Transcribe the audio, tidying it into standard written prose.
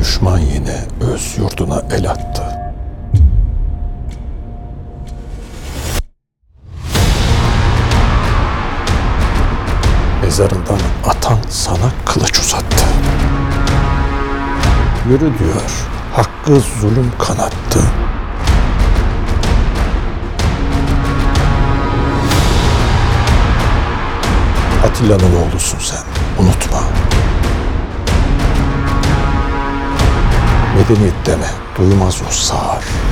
Düşman yine öz yurduna el attı. Mezarından atan sana kılıç uzattı. Yürü diyor, hakkı zulüm kanattı. Atilla'nın oğlusun sen, unutma. Medeniyet deme, duymaz o sağır.